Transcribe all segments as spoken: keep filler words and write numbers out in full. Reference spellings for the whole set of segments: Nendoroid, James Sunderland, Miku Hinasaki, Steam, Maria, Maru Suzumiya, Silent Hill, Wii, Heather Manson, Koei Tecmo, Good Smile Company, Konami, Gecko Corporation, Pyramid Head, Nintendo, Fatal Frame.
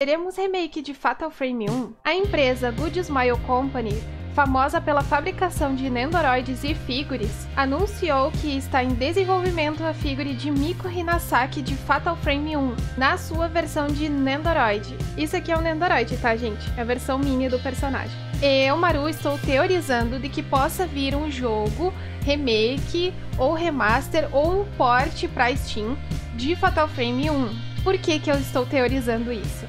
Teremos remake de Fatal Frame um? A empresa Good Smile Company, famosa pela fabricação de Nendoroids e figures, anunciou que está em desenvolvimento a figure de Miku Hinasaki de Fatal Frame um, na sua versão de Nendoroid. Isso aqui é um Nendoroid, tá, gente? É a versão mini do personagem. Eu, Maru, estou teorizando de que possa vir um jogo, remake, ou remaster, ou um port para Steam de Fatal Frame um. Por que que eu estou teorizando isso?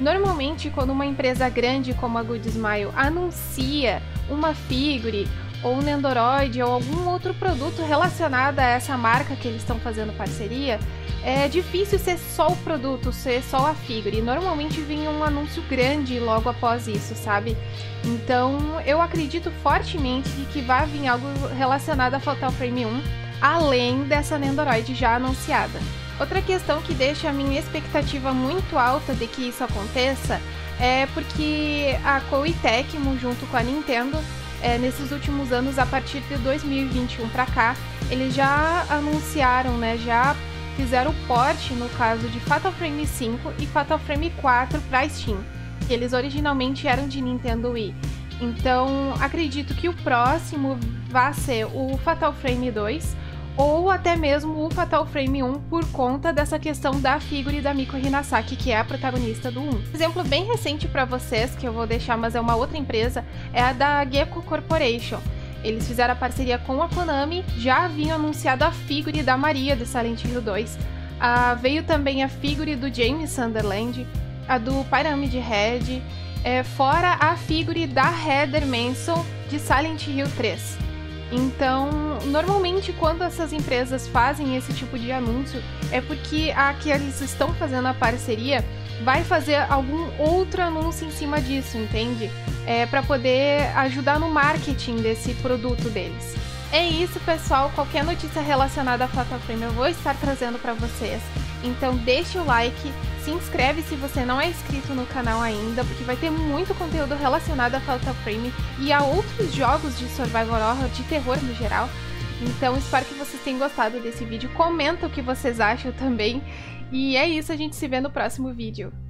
Normalmente, quando uma empresa grande como a Good Smile anuncia uma figure, ou um Nendoroid, ou algum outro produto relacionado a essa marca que eles estão fazendo parceria, é difícil ser só o produto, ser só a figure. Normalmente vinha um anúncio grande logo após isso, sabe? Então, eu acredito fortemente de que vai vir algo relacionado a Fatal Frame um, além dessa Nendoroid já anunciada. Outra questão que deixa a minha expectativa muito alta de que isso aconteça é porque a Koei Tecmo, junto com a Nintendo, é, nesses últimos anos, a partir de dois mil e vinte e um para cá, eles já anunciaram, né, já fizeram o port, no caso de Fatal Frame cinco e Fatal Frame quatro para Steam. Eles originalmente eram de Nintendo Wii. Então, acredito que o próximo vai ser o Fatal Frame dois, ou até mesmo o Fatal Frame um, por conta dessa questão da figure da Miku Hinasaki, que é a protagonista do um. Um exemplo bem recente para vocês, que eu vou deixar, mas é uma outra empresa, é a da Gecko Corporation. Eles fizeram a parceria com a Konami, já haviam anunciado a figure da Maria do Silent Hill dois, ah, veio também a figure do James Sunderland, a do Pyramid Head, é, fora a figure da Heather Manson de Silent Hill três. Então, normalmente quando essas empresas fazem esse tipo de anúncio, é porque a que eles estão fazendo a parceria vai fazer algum outro anúncio em cima disso, entende? É para poder ajudar no marketing desse produto deles. É isso, pessoal. Qualquer notícia relacionada a Fatal Frame eu vou estar trazendo para vocês. Então deixa o like, se inscreve se você não é inscrito no canal ainda, porque vai ter muito conteúdo relacionado a Fatal Frame e a outros jogos de survival horror, de terror no geral. Então espero que vocês tenham gostado desse vídeo, comenta o que vocês acham também. E é isso, a gente se vê no próximo vídeo.